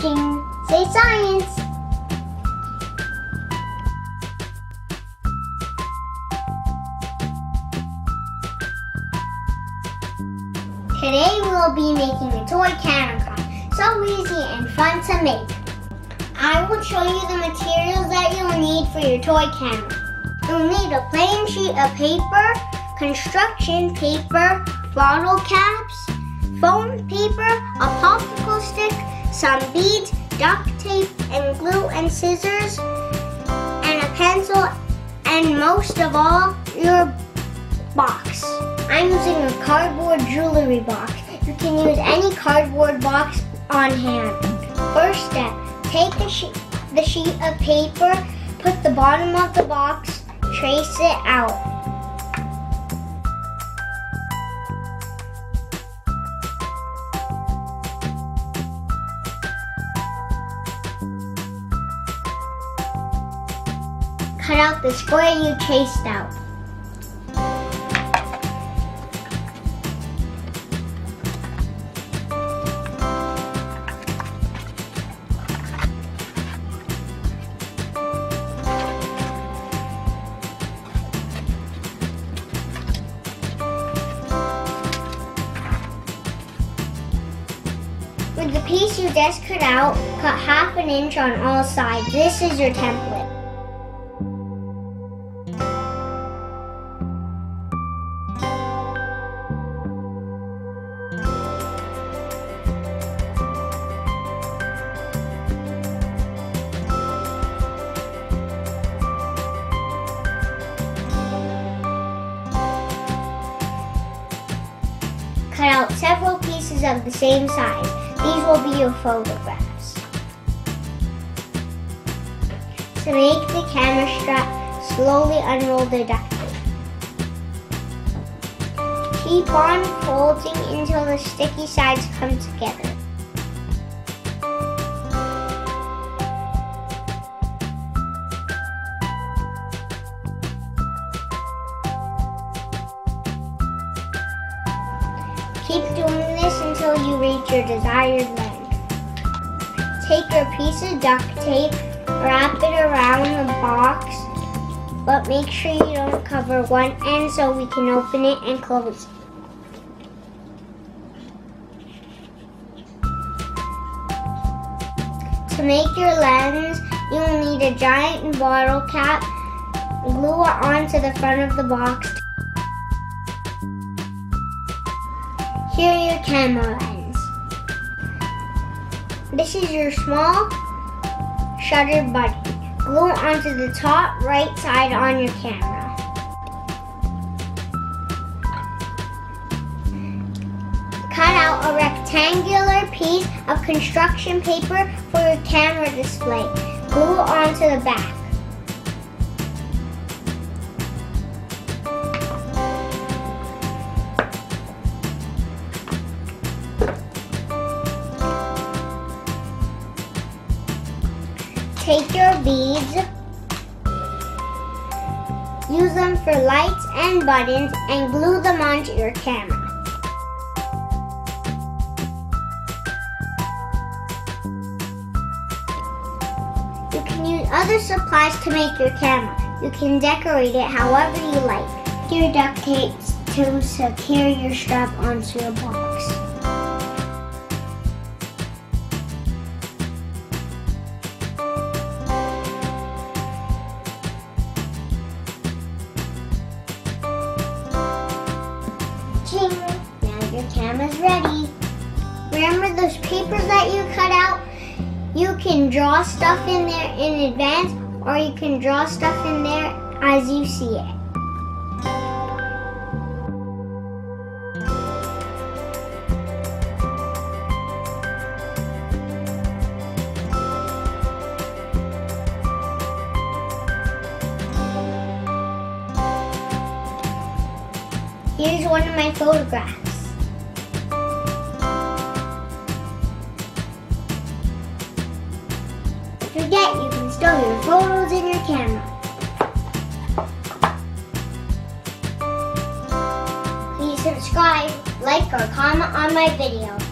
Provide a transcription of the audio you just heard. King Say Science! Today we'll be making a toy cannon car. So easy and fun to make. I will show you the materials that you'll need for your toy cannon. You'll need a plain sheet of paper, construction paper, bottle caps, foam paper, a popsicle stick, some beads, duct tape and glue and scissors, and a pencil, and most of all, your box. I'm using a cardboard jewelry box. You can use any cardboard box on hand. First step, take the sheet of paper, put the bottom of the box, trace it out. Cut out the square you traced out. With the piece you just cut out, cut half an inch on all sides. This is your template. Cut out several pieces of the same size. These will be your photographs. To make the camera strap, slowly unroll the duct tape. Keep on folding until the sticky sides come together. Keep doing this until you reach your desired length. Take your piece of duct tape, wrap it around the box, but make sure you don't cover one end so we can open it and close it. To make your lens, you'll need a giant bottle cap. Glue it onto the front of the box. Here are your camera lens. This is your small shutter buddy. Glue it onto the top right side on your camera. Cut out a rectangular piece of construction paper for your camera display. Glue it onto the back. Take your beads, use them for lights and buttons, and glue them onto your camera. You can use other supplies to make your camera. You can decorate it however you like. Take your duct tape to secure your strap onto your box. Now your camera's ready. Remember those papers that you cut out? You can draw stuff in there in advance, or you can draw stuff in there as you see it. Here's one of my photographs. Don't forget, you can store your photos in your camera. Please subscribe, like, or comment on my video.